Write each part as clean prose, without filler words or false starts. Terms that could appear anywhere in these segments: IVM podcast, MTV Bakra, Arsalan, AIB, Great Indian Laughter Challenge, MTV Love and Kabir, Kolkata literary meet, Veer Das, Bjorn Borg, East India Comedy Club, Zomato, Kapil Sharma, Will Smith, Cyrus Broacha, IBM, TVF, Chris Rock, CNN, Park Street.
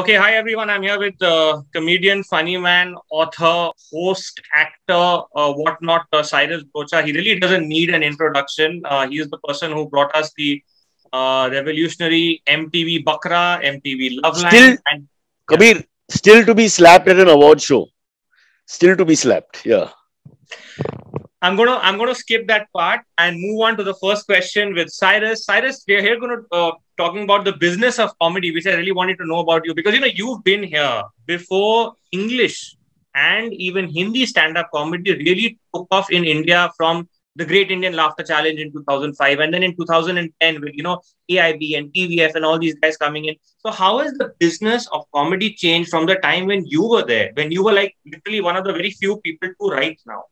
Okay, hi everyone. I'm here with comedian, funny man, author, host, actor, whatnot, Cyrus Broacha. He really doesn't need an introduction. He is the person who brought us the revolutionary MTV Bakra, MTV Love and Kabir, yeah. Still to be slapped at an award show. Still to be slapped. Yeah. I'm gonna skip that part and move on to the first question with Cyrus. Cyrus, we're here going to talking about the business of comedy, which I really wanted to know about you because you've been here before English and even Hindi stand-up comedy really took off in India from the Great Indian Laughter Challenge in 2005 and then in 2010 with AIB and TVF and all these guys coming in. So how has the business of comedy changed from the time when you were there, when you were like literally one of the very few people to right now?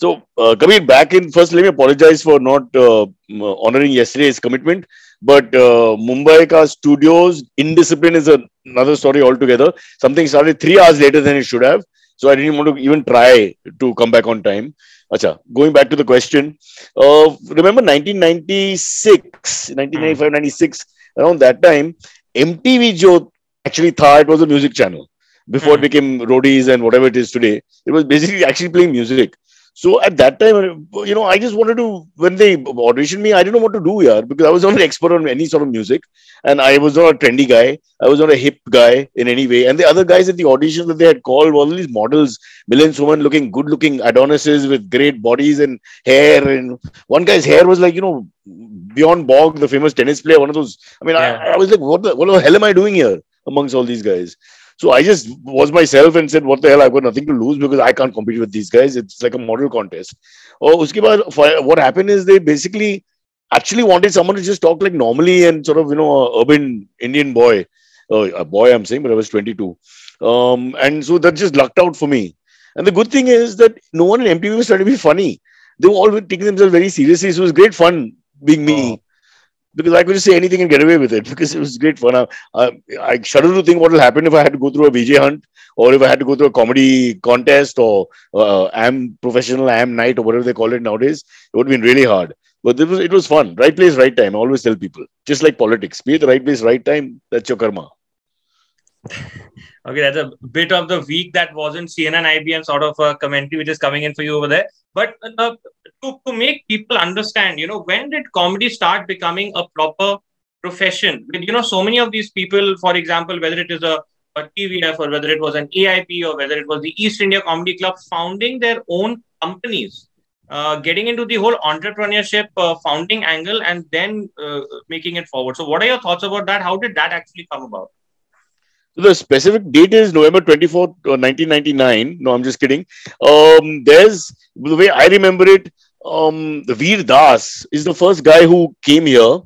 So, Kabir, back in, first let me apologize for not honoring yesterday's commitment, but Mumbai ka studios indiscipline is another story altogether. Something started 3 hours later than it should have. So I didn't want to even try to come back on time. Achha, going back to the question, remember 1995, 96, around that time, MTV jo actually thought it was a music channel before it became Roadies and whatever it is today. It was basically actually playing music. So at that time, I just wanted to, when they auditioned me, I didn't know what to do here because I was not an expert on any sort of music and I was not a trendy guy. I was not a hip guy in any way. And the other guys at the auditions that they had called were all these models, millions women looking, good looking Adonises with great bodies and hair. And one guy's hair was like, Bjorn Borg, the famous tennis player, one of those. I mean, yeah. I was like, what the hell am I doing here amongst all these guys? So I just was myself and said, what the hell, I've got nothing to lose because I can't compete with these guys. It's like a model contest. What happened is they basically actually wanted someone to just talk like normally and sort of, an urban Indian boy. A boy, I'm saying, but I was 22. And so that just lucked out for me. And the good thing is that no one in MTV was trying to be funny. They were all taking themselves very seriously. So it was great fun being me. Oh. Because I could just say anything and get away with it because it was great fun. I shudder to think what will happen if I had to go through a VJ hunt or if I had to go through a comedy contest or am professional, am night or whatever they call it nowadays. It would have been really hard. But it was fun. Right place, right time. I always tell people. Just like politics. Be at the right place, right time. That's your karma. Okay, that's a bit of the week that wasn't CNN, IBM sort of a commentary which is coming in for you over there. But to make people understand, when did comedy start becoming a proper profession? With, so many of these people, for example, whether it is a TVF or whether it was an AIP or whether it was the East India Comedy Club founding their own companies, getting into the whole entrepreneurship founding angle and then making it forward. So what are your thoughts about that? How did that actually come about? The specific date is November 24th, 1999. No, I'm just kidding. There's, the way I remember it, the Veer Das is the first guy who came here.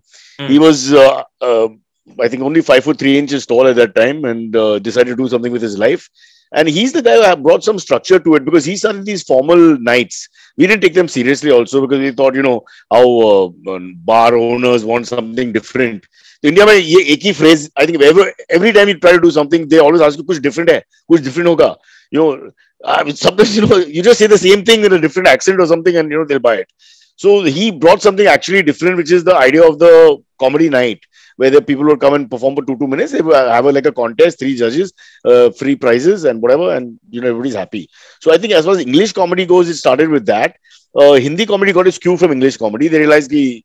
He was, I think, only 5'3" tall at that time and decided to do something with his life. And he's the guy that brought some structure to it because he started these formal nights. We didn't take them seriously also because we thought, how bar owners want something different. India mein ye ek hi phrase, I think every time you try to do something, they always ask you, kuch different hai, kuch different hoga. I mean, sometimes, you just say the same thing in a different accent or something and, they'll buy it. So he brought something actually different, which is the idea of the comedy night, where the people would come and perform for 2 minutes. They have a contest, 3 judges, free prizes and whatever. And, everybody's happy. So I think as far as English comedy goes, it started with that. Hindi comedy got its cue from English comedy. They realized it's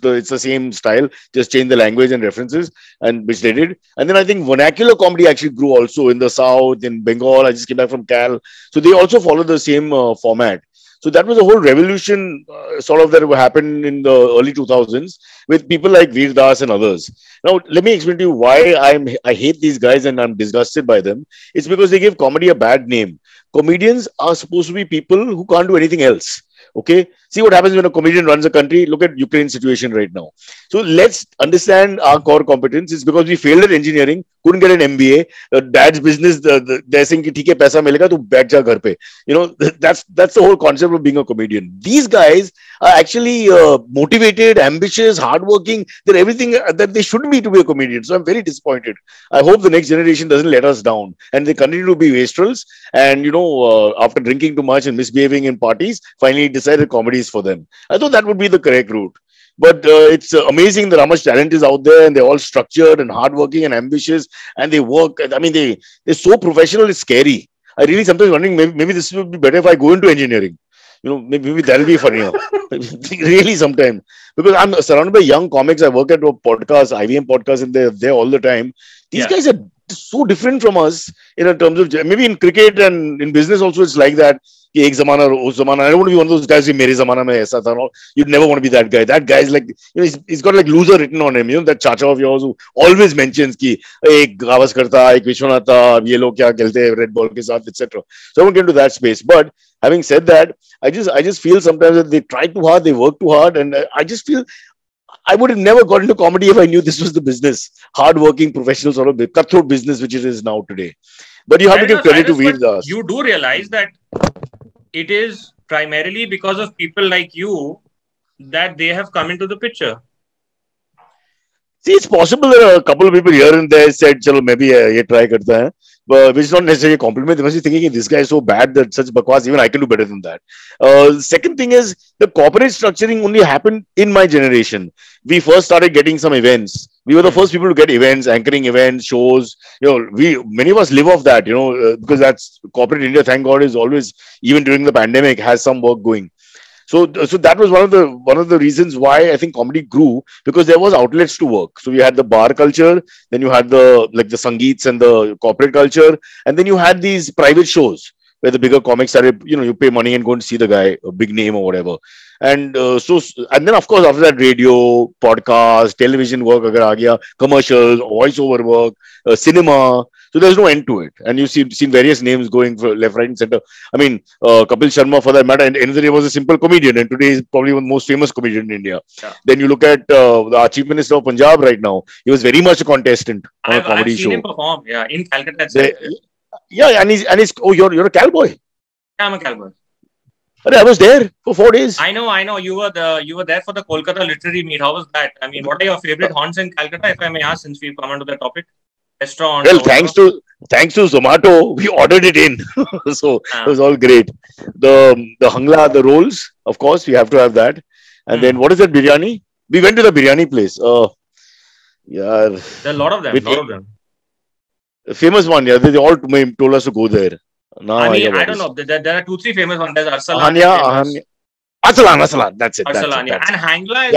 the same style, just change the language and references, and which they did. And then I think vernacular comedy actually grew also in the South, in Bengal. I just came back from Cal. So they also followed the same format. So that was a whole revolution that happened in the early 2000s with people like Veer Das and others. Now, let me explain to you why I hate these guys and I'm disgusted by them. It's because they give comedy a bad name. Comedians are supposed to be people who can't do anything else. Okay, see what happens when a comedian runs a country. Look at Ukraine's situation right now. So let's understand our core competence. It's because we failed at engineering, couldn't get an MBA. Dad's business, they're saying, okay, paisa milega, tu baith ja ghar pe. That's the whole concept of being a comedian. These guys are actually motivated, ambitious, hardworking. They're everything that they should be to be a comedian. So I'm very disappointed. I hope the next generation doesn't let us down and they continue to be wastrels. And after drinking too much and misbehaving in parties, finally decide that comedy is for them. I thought that would be the correct route. But it's amazing that how much talent is out there, and they're all structured and hardworking and ambitious, and they work. I mean, they're so professional. It's scary. I really sometimes wondering maybe this would be better if I go into engineering. You know, maybe that'll be funnier. Really, sometimes. Because I'm surrounded by young comics. I work at a podcast, IVM podcast, and they're there all the time. These guys are so different from us in terms of... Maybe in cricket and in business also, it's like that. Ek zamana, wo zamana. I don't want to be one of those guys who mere zamana mein aisa tha. You'd never want to be that guy. That guy's like... You know, he's got like loser written on him. You know, that chacha of yours who always mentions ki ek Gavas karta, ek Vishwanath, ye log kya khelte hai, red ball ke saath, etc. So I won't get into that space. But... having said that, I just feel sometimes that they try too hard, they work too hard, and I just feel I would have never got into comedy if I knew this was the business, hard-working, professional sort of cutthroat business which it is now today. But you have to give credit to Veer Das. You do realize that it is primarily because of people like you that they have come into the picture. See, it's possible that a couple of people here and there said, "Chalo, maybe ye try karta hai." But which is not necessarily a compliment. They must be thinking, this guy is so bad that such bakwas, even I can do better than that. Second thing is, the corporate structuring only happened in my generation. We first started getting some events. We were the first people to get events, anchoring events, shows. You know, many of us live off that, you know, because that's corporate India, thank God, is always, even during the pandemic, has some work going. So that was one of the reasons why I think comedy grew, because there was outlets to work. So you had the bar culture, then you had the sangeets and the corporate culture, and then you had these private shows where the bigger comics started. You know, you pay money and go and see the guy, a big name or whatever. And and then of course after that, radio, podcast, television work, agar aa gaya, commercials, voiceover work, cinema. So there's no end to it. And you've seen various names going for left, right and center. I mean, Kapil Sharma for that matter, and another day was a simple comedian, and today is probably one of the most famous comedian in India. Yeah. Then you look at the Chief Minister of Punjab right now. He was very much a contestant on a comedy show. I've seen him perform, yeah, in Calcutta. Yeah, and he's, oh, you're a cowboy. Yeah, I'm a cowboy. I was there for 4 days. I know. You were there for the Kolkata literary meet. How was that? I mean, what are your favorite haunts in Calcutta, if I may ask, since we've come onto the topic? Restaurant. Well, thanks to Zomato, we ordered it in. So it was all great. The hangla, the rolls, of course, we have to have that. And then what is that biryani? We went to the biryani place. Yeah, there are a lot of them. The famous one, yeah. They all told us to go there. No, I don't know. There are 2-3 famous ones. There's Arsalan. Arsalan. That's it. Arsalan, yeah. And hangla is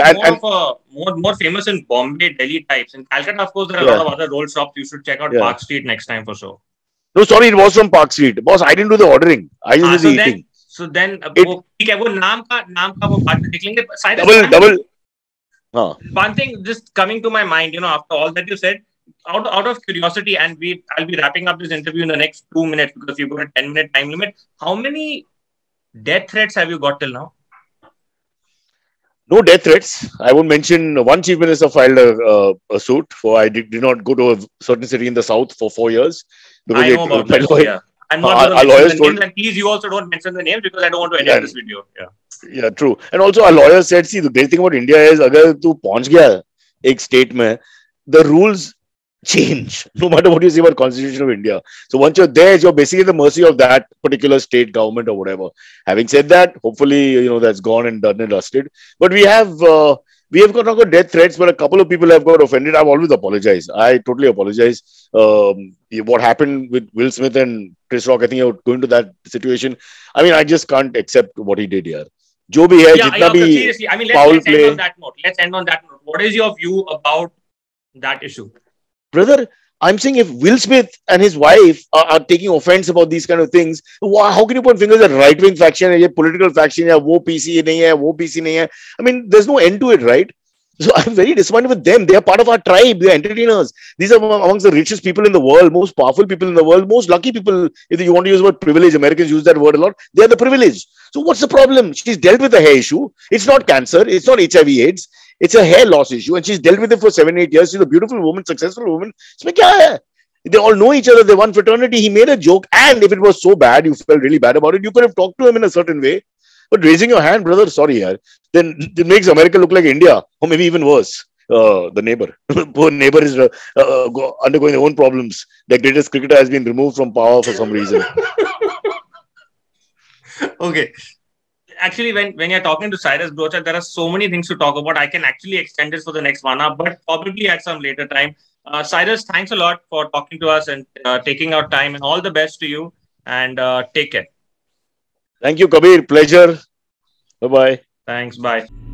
more famous in Bombay, Delhi types. In Calcutta, of course, there are a lot of other roll shops. You should check out Park Street next time for sure. No, sorry, it was from Park Street. Boss, I didn't do the ordering. I just did the eating. One thing just coming to my mind, you know, after all that you said, out of curiosity, and I'll be wrapping up this interview in the next 2 minutes because you've got a 10-minute time limit. How many death threats have you got till now? No death threats. I won't mention one chief minister filed a suit for I did not go to a certain city in the south for 4 years. I know about that. Yeah. I'm not going to mention the names, and please you also don't mention the names because I don't want to edit this video. Yeah, true. And also our lawyer said, see, the great thing about India is agar tu pahunch gaya ek state mein, the rules change, no matter what you say about Constitution of India. So once you're there, you're basically at the mercy of that particular state government or whatever. Having said that, hopefully, you know, that's gone and done and dusted. But we have got death threats, but a couple of people have got offended. I've always apologized. I totally apologize. What happened with Will Smith and Chris Rock, I think I would go into that situation. I mean, I just can't accept what he did here. Jo bhi hai, jitna bhi seriously. I mean, let's end on that note. What is your view about that issue? Brother, I'm saying if Will Smith and his wife are taking offense about these kind of things, how can you point fingers at right-wing faction, or political faction, or wo PC nahi hai, wo PC nahi hai? I mean, there's no end to it, right? So I'm very disappointed with them. They are part of our tribe. They are entertainers. These are amongst the richest people in the world, most powerful people in the world, most lucky people. If you want to use the word privilege, Americans use that word a lot. They are the privileged. So what's the problem? She's dealt with a hair issue. It's not cancer. It's not HIV/AIDS. It's a hair loss issue, and she's dealt with it for 7-8 years. She's a beautiful woman, successful woman. They all know each other. They won fraternity. He made a joke, and if it was so bad, you felt really bad about it, you could have talked to him in a certain way. But raising your hand, brother, sorry, yaar, then it makes America look like India, or maybe even worse. The neighbor. Poor neighbor is undergoing their own problems. Their greatest cricketer has been removed from power for some reason. Okay. actually, when you're talking to Cyrus Broacha, there are so many things to talk about. I can actually extend this for the next 1 hour, but probably at some later time. Cyrus, thanks a lot for talking to us and taking our time, and all the best to you, and take care. Thank you, Kabir. Pleasure. Bye-bye. Thanks. Bye.